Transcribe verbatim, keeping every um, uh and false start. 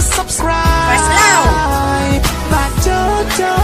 Subscribe, press now, but don't, don't